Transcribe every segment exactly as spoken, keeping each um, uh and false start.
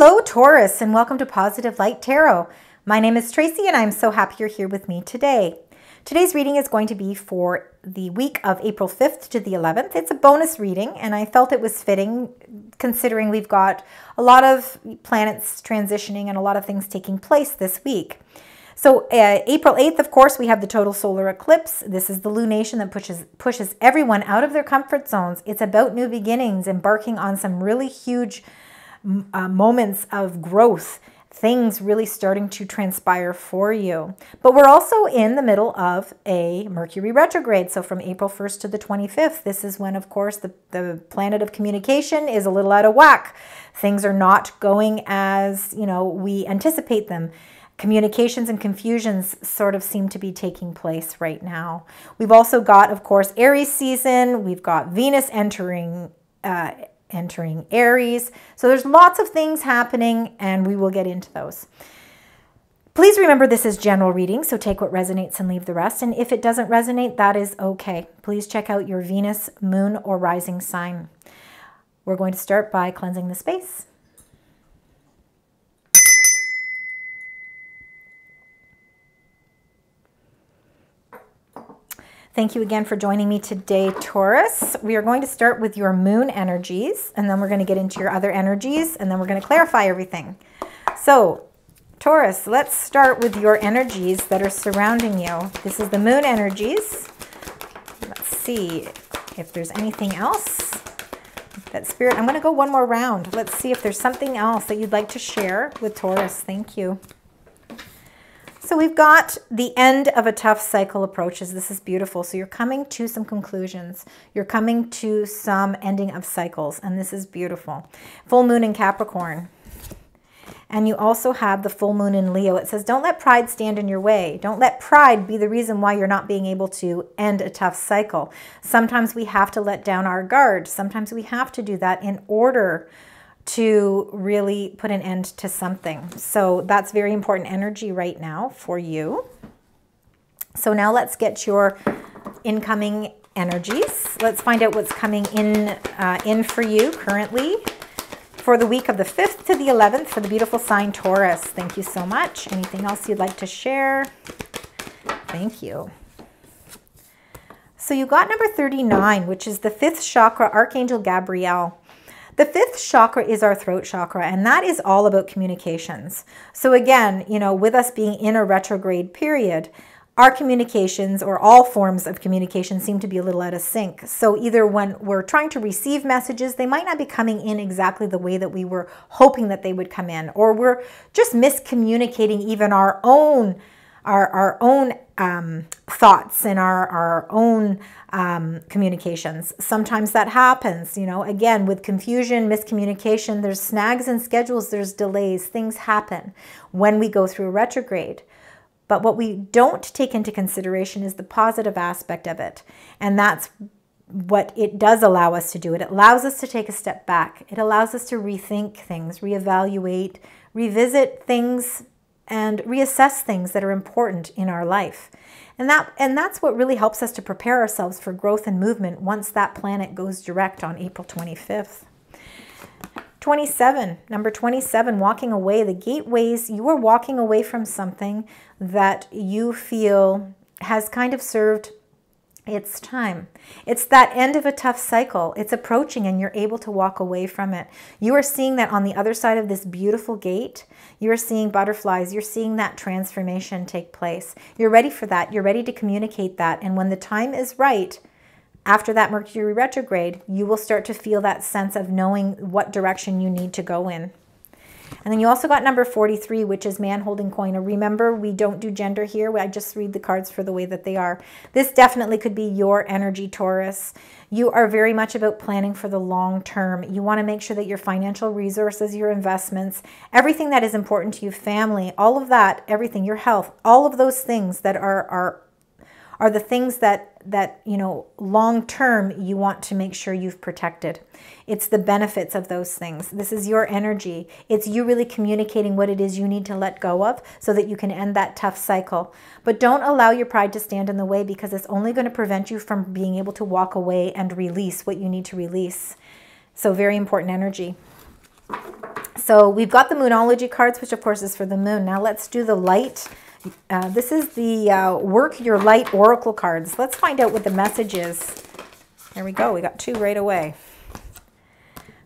Hello Taurus, and welcome to Positive Light Tarot. My name is Tracy and I'm so happy you're here with me today. Today's reading is going to be for the week of April fifth to the eleventh. It's a bonus reading and I felt it was fitting considering we've got a lot of planets transitioning and a lot of things taking place this week. So uh, April eighth, of course, we have the total solar eclipse. This is the lunation that pushes, pushes everyone out of their comfort zones. It's about new beginnings, embarking on some really huge uh, moments of growth, things really starting to transpire for you. But we're also in the middle of a Mercury retrograde. So from April first to the twenty-fifth, this is when, of course, the, the planet of communication is a little out of whack. Things are not going as, you know, we anticipate them. Communications and confusions sort of seem to be taking place right now. We've also got, of course, Aries season. We've got Venus entering uh, entering Aries. So there's lots of things happening and we will get into those. Please remember this is general reading, so take what resonates and leave the rest. And if it doesn't resonate, that is okay. Please check out your Venus, moon, or rising sign. We're going to start by cleansing the space. Thank you again for joining me today, Taurus. We are going to start with your moon energies, and then we're going to get into your other energies, and then we're going to clarify everything. So, Taurus, let's start with your energies that are surrounding you. This is the moon energies. Let's see if there's anything else that spirit. I'm going to go one more round. Let's see if there's something else that you'd like to share with Taurus. Thank you. So we've got the end of a tough cycle approaches. This is beautiful. So you're coming to some conclusions. You're coming to some ending of cycles, and this is beautiful. Full moon in Capricorn. And you also have the full moon in Leo. It says, don't let pride stand in your way. Don't let pride be the reason why you're not being able to end a tough cycle. Sometimes we have to let down our guard. Sometimes we have to do that in order to really put an end to something. So that's very important energy right now for you. So now let's get your incoming energies. Let's find out what's coming in, uh, in for you currently for the week of the fifth to the eleventh for the beautiful sign Taurus. Thank you so much. Anything else you'd like to share? Thank you. So you got number thirty-nine, which is the fifth chakra, Archangel Gabriel. The fifth chakra is our throat chakra, and that is all about communications. So again, you know, with us being in a retrograde period, our communications or all forms of communication seem to be a little out of sync. So either when we're trying to receive messages, they might not be coming in exactly the way that we were hoping that they would come in, or we're just miscommunicating even our own Our, our own um, thoughts and our, our own um, communications. Sometimes that happens, you know, again, with confusion, miscommunication, there's snags in schedules, there's delays, things happen when we go through a retrograde. But what we don't take into consideration is the positive aspect of it. And that's what it does allow us to do. It allows us to take a step back. It allows us to rethink things, reevaluate, revisit things, and reassess things that are important in our life. And that and that's what really helps us to prepare ourselves for growth and movement once that planet goes direct on April twenty-fifth. twenty-seven, number twenty-seven, walking away. The gateways, you are walking away from something that you feel has kind of served its time. It's that end of a tough cycle. It's approaching and you're able to walk away from it. You are seeing that on the other side of this beautiful gate, you're seeing butterflies. You're seeing that transformation take place. You're ready for that. You're ready to communicate that. And when the time is right, after that Mercury retrograde, you will start to feel that sense of knowing what direction you need to go in. And then you also got number forty-three, which is man holding coin. Now remember, we don't do gender here. I just read the cards for the way that they are. This definitely could be your energy, Taurus. You are very much about planning for the long term. You want to make sure that your financial resources, your investments, everything that is important to you, family, all of that, everything, your health, all of those things that are, are, are the things that, that, you know, long term you want to make sure you've protected. It's the benefits of those things. This is your energy. It's you really communicating what it is you need to let go of so that you can end that tough cycle. But don't allow your pride to stand in the way, because it's only going to prevent you from being able to walk away and release what you need to release. So very important energy. So we've got the Moonology cards, which of course is for the moon. Now let's do the light. Uh, this is the uh, Work Your Light Oracle cards. Let's find out what the message is. There we go. We got two right away.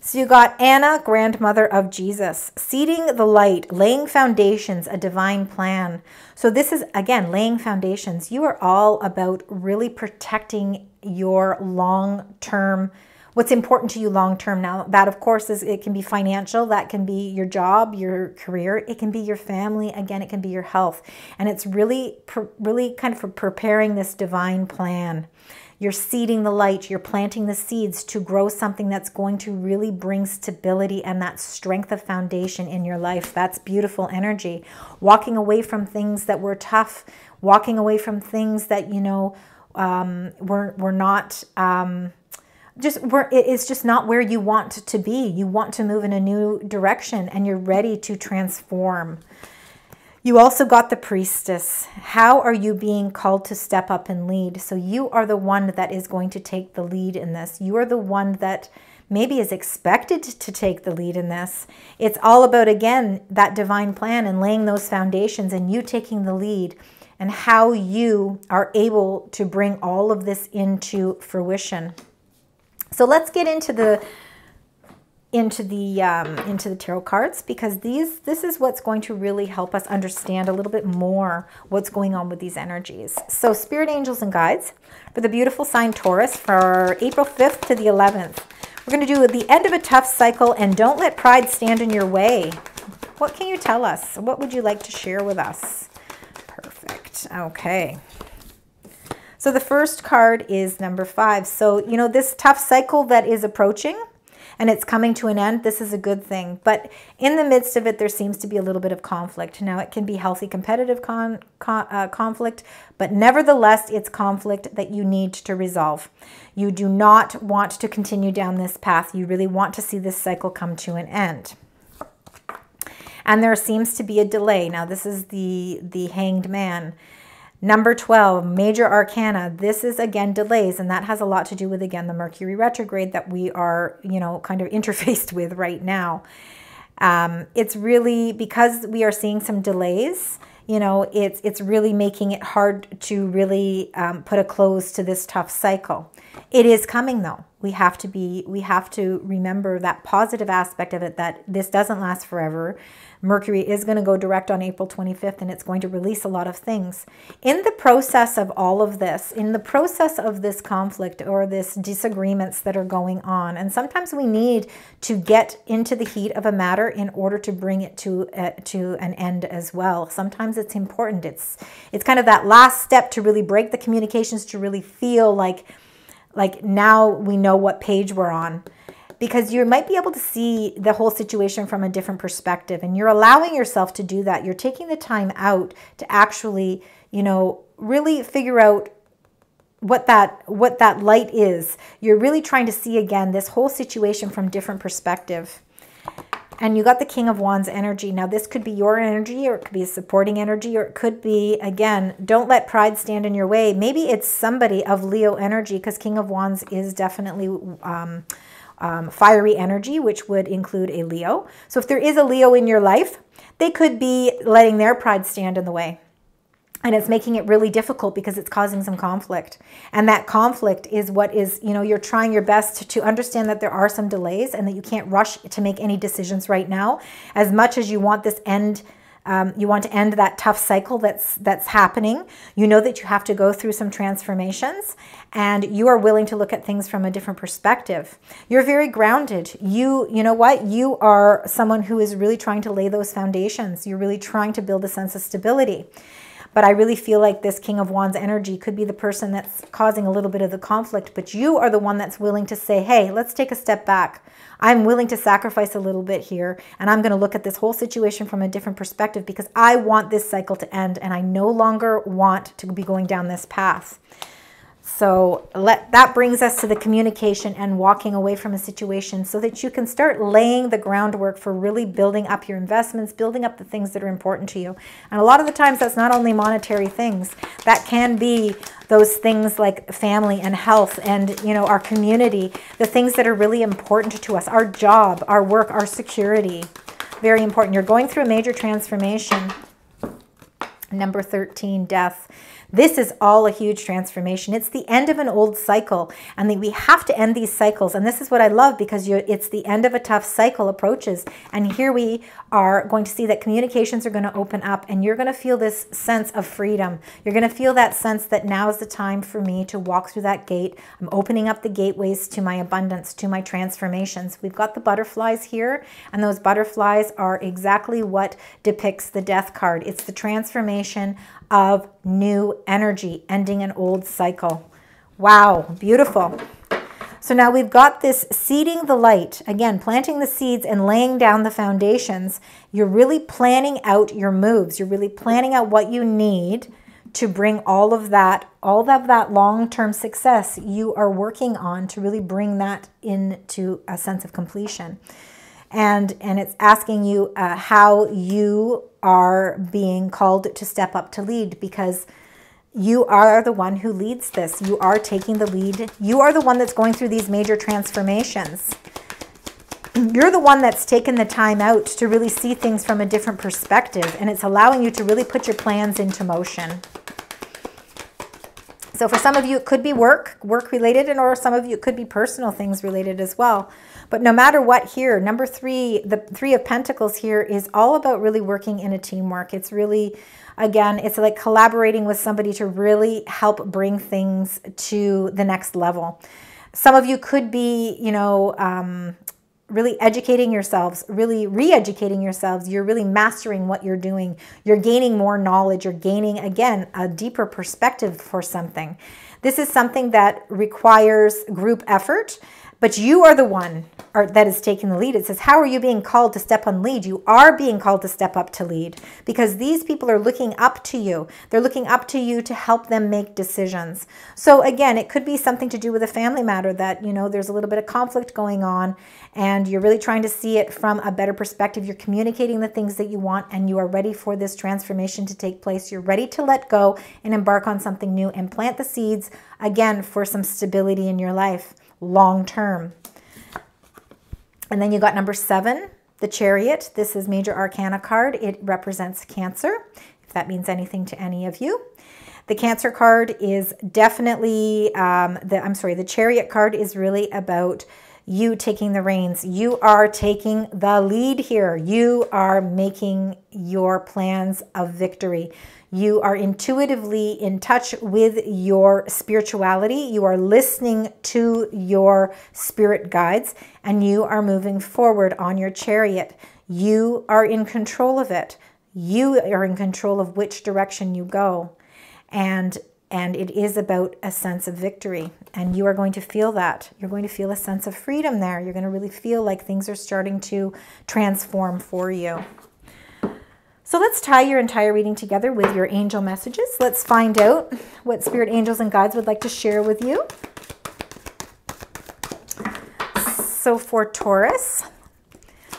So you got Anna, grandmother of Jesus, seeding the light, laying foundations, a divine plan. So this is, again, laying foundations. You are all about really protecting your long-term, what's important to you long-term. Now, that, of course, is it can be financial. That can be your job, your career. It can be your family. Again, it can be your health. And it's really, really kind of for preparing this divine plan. You're seeding the light, you're planting the seeds to grow something that's going to really bring stability and that strength of foundation in your life. That's beautiful energy. Walking away from things that were tough, walking away from things that, you know, um, were, were not, um, just were, it's just not where you want to be. You want to move in a new direction and you're ready to transform. You also got the Priestess. How are you being called to step up and lead? So you are the one that is going to take the lead in this. You are the one that maybe is expected to take the lead in this. It's all about, again, that divine plan and laying those foundations and you taking the lead and how you are able to bring all of this into fruition. So let's get into the into the um, into the tarot cards, because these this is what's going to really help us understand a little bit more what's going on with these energies. So Spirit Angels and Guides, for the beautiful sign Taurus, for April fifth to the eleventh. We're going to do the end of a tough cycle and don't let pride stand in your way. What can you tell us? What would you like to share with us? Perfect. Okay. So the first card is number five. So, you know, this tough cycle that is approaching, and it's coming to an end, this is a good thing. But in the midst of it, there seems to be a little bit of conflict. Now, it can be healthy, competitive con, con, uh, conflict, but nevertheless, it's conflict that you need to resolve. You do not want to continue down this path. You really want to see this cycle come to an end. And there seems to be a delay. Now, this is the, the Hanged Man. Number twelve, Major Arcana. This is, again, delays, and that has a lot to do with, again, the Mercury retrograde that we are, you know, kind of interfaced with right now. Um, it's really, because we are seeing some delays, you know, it's, it's really making it hard to really um, put a close to this tough cycle. It is coming, though. We have to be, we have to remember that positive aspect of it, that this doesn't last forever. Mercury is going to go direct on April twenty-fifth, and it's going to release a lot of things. In the process of all of this, in the process of this conflict or this disagreements that are going on, and sometimes we need to get into the heat of a matter in order to bring it to uh, to an end as well. Sometimes it's important. It's, it's kind of that last step to really break the communications, to really feel like, like now we know what page we're on, because you might be able to see the whole situation from a different perspective, and you're allowing yourself to do that. You're taking the time out to actually, you know, really figure out what that, what that light is. You're really trying to see, again, this whole situation from different perspective. And you got the King of Wands energy. Now, this could be your energy, or it could be a supporting energy, or it could be, again, don't let pride stand in your way. Maybe it's somebody of Leo energy, because King of Wands is definitely um, um, fiery energy, which would include a Leo. So if there is a Leo in your life, they could be letting their pride stand in the way. And it's making it really difficult because it's causing some conflict. And that conflict is what is, you know, you're trying your best to understand that there are some delays and that you can't rush to make any decisions right now. As much as you want this end, um, you want to end that tough cycle that's, that's happening, you know that you have to go through some transformations, and you are willing to look at things from a different perspective. You're very grounded. You, you know what? You are someone who is really trying to lay those foundations. You're really trying to build a sense of stability. But I really feel like this King of Wands energy could be the person that's causing a little bit of the conflict, but you are the one that's willing to say, hey, let's take a step back. I'm willing to sacrifice a little bit here, and I'm going to look at this whole situation from a different perspective, because I want this cycle to end, and I no longer want to be going down this path. So let, that brings us to the communication and walking away from a situation, so that you can start laying the groundwork for really building up your investments, building up the things that are important to you. And a lot of the times that's not only monetary things. That can be those things like family and health and, you know, our community, the things that are really important to us, our job, our work, our security. Very important. You're going through a major transformation. Number thirteen, death. This is all a huge transformation. It's the end of an old cycle, and we have to end these cycles. And this is what I love, because you're, it's the end of a tough cycle approaches. And here we are going to see that communications are going to open up, and you're going to feel this sense of freedom. You're going to feel that sense that now is the time for me to walk through that gate. I'm opening up the gateways to my abundance, to my transformations. We've got the butterflies here, and those butterflies are exactly what depicts the death card. It's the transformation of new energy, ending an old cycle. Wow, beautiful. So now we've got this seeding the light. Again, planting the seeds and laying down the foundations. You're really planning out your moves. You're really planning out what you need to bring all of that, all of that long-term success you are working on, to really bring that into a sense of completion. And, and it's asking you uh, how you are being called to step up to lead, because you are the one who leads this. You are taking the lead. You are the one that's going through these major transformations. You're the one that's taken the time out to really see things from a different perspective, and it's allowing you to really put your plans into motion. So for some of you, it could be work, work-related, and or some of you, it could be personal things related as well. But no matter what here, number three, the Three of Pentacles here is all about really working in a teamwork. It's really, again, it's like collaborating with somebody to really help bring things to the next level. Some of you could be, you know, um, really educating yourselves, really re-educating yourselves. You're really mastering what you're doing. You're gaining more knowledge. You're gaining, again, a deeper perspective for something. This is something that requires group effort, but you are the one or, that is taking the lead. It says, how are you being called to step on lead? You are being called to step up to lead, because these people are looking up to you. They're looking up to you to help them make decisions. So again, it could be something to do with a family matter that, you know, there's a little bit of conflict going on, and you're really trying to see it from a better perspective. You're communicating the things that you want, and you are ready for this transformation to take place. You're ready to let go and embark on something new and plant the seeds, again, for some stability in your life. Long term. And then you got number seven, the Chariot. This is Major Arcana card. It represents Cancer, if that means anything to any of you. The Cancer card is definitely, um, the, I'm sorry, the Chariot card is really about you taking the reins. You are taking the lead here. You are making your plans of victory. You are intuitively in touch with your spirituality. You are listening to your spirit guides, and you are moving forward on your chariot. You are in control of it. You are in control of which direction you go. And And it is about a sense of victory. And you are going to feel that. You're going to feel a sense of freedom there. You're going to really feel like things are starting to transform for you. So let's tie your entire reading together with your angel messages. Let's find out what spirit angels and guides would like to share with you. So for Taurus,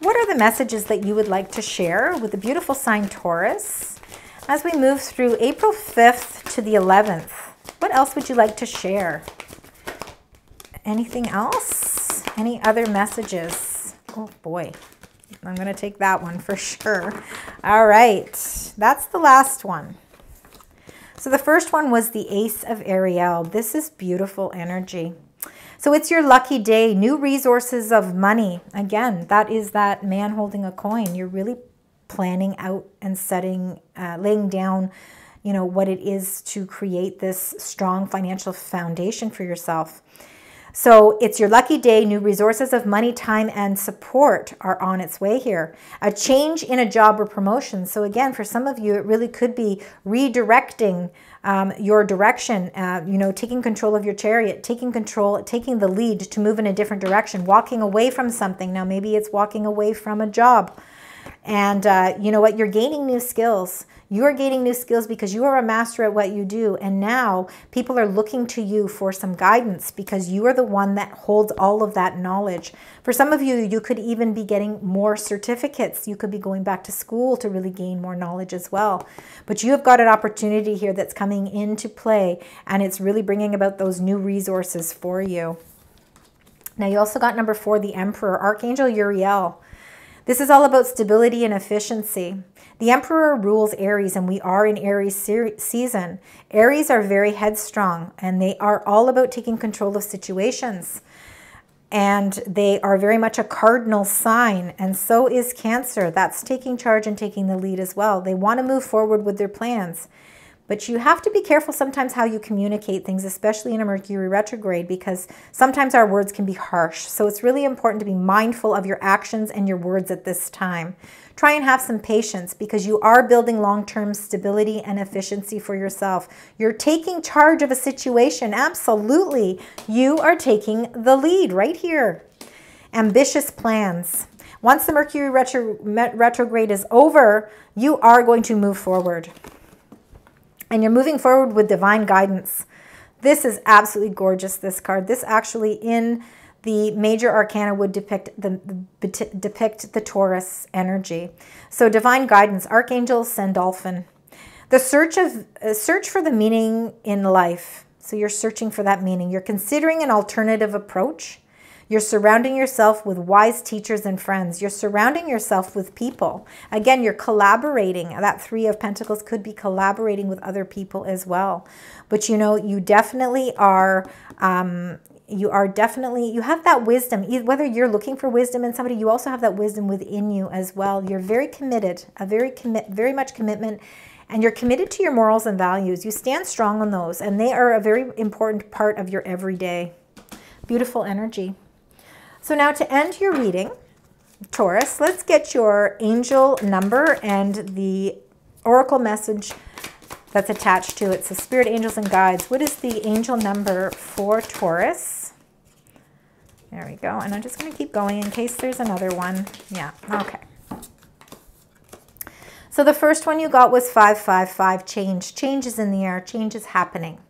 what are the messages that you would like to share with the beautiful sign Taurus? As we move through April fifth to the eleventh, what else would you like to share? Anything else? Any other messages? Oh boy, I'm going to take that one for sure. All right, that's the last one. So the first one was the Ace of Uriel. This is beautiful energy. So it's your lucky day, new resources of money. Again, that is that man holding a coin. You're really planning out and setting, uh, laying down, you know, what it is to create this strong financial foundation for yourself. So it's your lucky day. New resources of money, time, and support are on its way here. A change in a job or promotion. So again, for some of you, it really could be redirecting um, your direction, uh, you know, taking control of your chariot, taking control, taking the lead to move in a different direction, walking away from something. Now, maybe it's walking away from a job. And uh, you know what? You're gaining new skills. You're gaining new skills because you are a master at what you do. And now people are looking to you for some guidance, because you are the one that holds all of that knowledge. For some of you, you could even be getting more certificates. You could be going back to school to really gain more knowledge as well. But you have got an opportunity here that's coming into play, and it's really bringing about those new resources for you. Now, you also got number four, the Emperor, Archangel Uriel. This is all about stability and efficiency. The Emperor rules Aries, and we are in Aries season. Aries are very headstrong, and they are all about taking control of situations. And they are very much a cardinal sign, and so is Cancer. That's taking charge and taking the lead as well. They want to move forward with their plans. But you have to be careful sometimes how you communicate things, especially in a Mercury retrograde, because sometimes our words can be harsh. So it's really important to be mindful of your actions and your words at this time. Try and have some patience, because you are building long-term stability and efficiency for yourself. You're taking charge of a situation. Absolutely. You are taking the lead right here. Ambitious plans. Once the Mercury retro retrograde is over, you are going to move forward. And you're moving forward with divine guidance. This is absolutely gorgeous, this card. This actually in the major arcana would depict the, the depict the Taurus energy. So divine guidance, Archangel Sandalphon. The search of uh, search for the meaning in life. So you're searching for that meaning. You're considering an alternative approach. You're surrounding yourself with wise teachers and friends. You're surrounding yourself with people. Again, you're collaborating. That Three of Pentacles could be collaborating with other people as well. But you know, you definitely are, um, you are definitely, you have that wisdom. Whether you're looking for wisdom in somebody, you also have that wisdom within you as well. You're very committed, a very, commi- very much commitment. And you're committed to your morals and values. You stand strong on those. And they are a very important part of your everyday. Beautiful energy. So now to end your reading, Taurus, let's get your angel number and the oracle message that's attached to it. So spirit angels and guides, what is the angel number for Taurus? There we go. And I'm just going to keep going in case there's another one. Yeah, okay. So the first one you got was five five five, change. Change is in the air. Change is happening.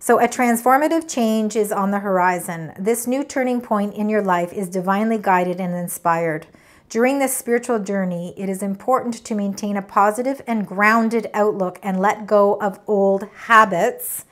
So a transformative change is on the horizon. This new turning point in your life is divinely guided and inspired. During this spiritual journey, it is important to maintain a positive and grounded outlook and let go of old habits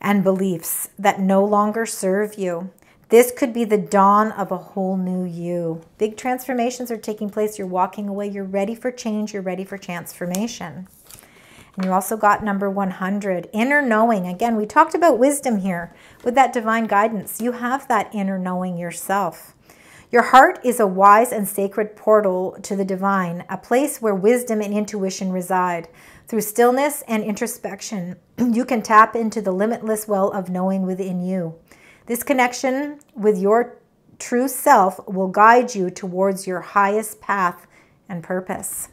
and beliefs that no longer serve you. This could be the dawn of a whole new you. Big transformations are taking place. You're walking away. You're ready for change. You're ready for transformation. And you also got number one hundred, inner knowing. Again, we talked about wisdom here with that divine guidance. You have that inner knowing yourself. Your heart is a wise and sacred portal to the divine, a place where wisdom and intuition reside. Through stillness and introspection, you can tap into the limitless well of knowing within you. This connection with your true self will guide you towards your highest path and purpose.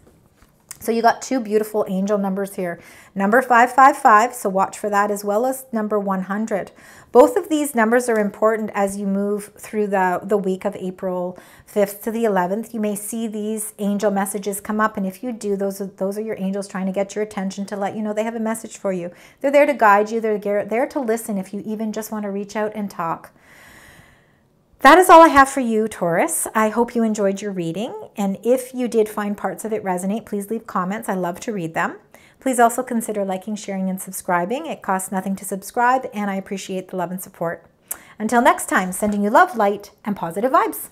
So you got two beautiful angel numbers here. Number five five five, so watch for that, as well as number one hundred. Both of these numbers are important as you move through the, the week of April fifth to the eleventh. You may see these angel messages come up, and if you do, those are, those are your angels trying to get your attention to let you know they have a message for you. They're there to guide you. They're there to listen if you even just want to reach out and talk. That is all I have for you, Taurus. I hope you enjoyed your reading. And if you did find parts of it resonate, please leave comments. I love to read them. Please also consider liking, sharing, and subscribing. It costs nothing to subscribe, and I appreciate the love and support. Until next time, sending you love, light, and positive vibes.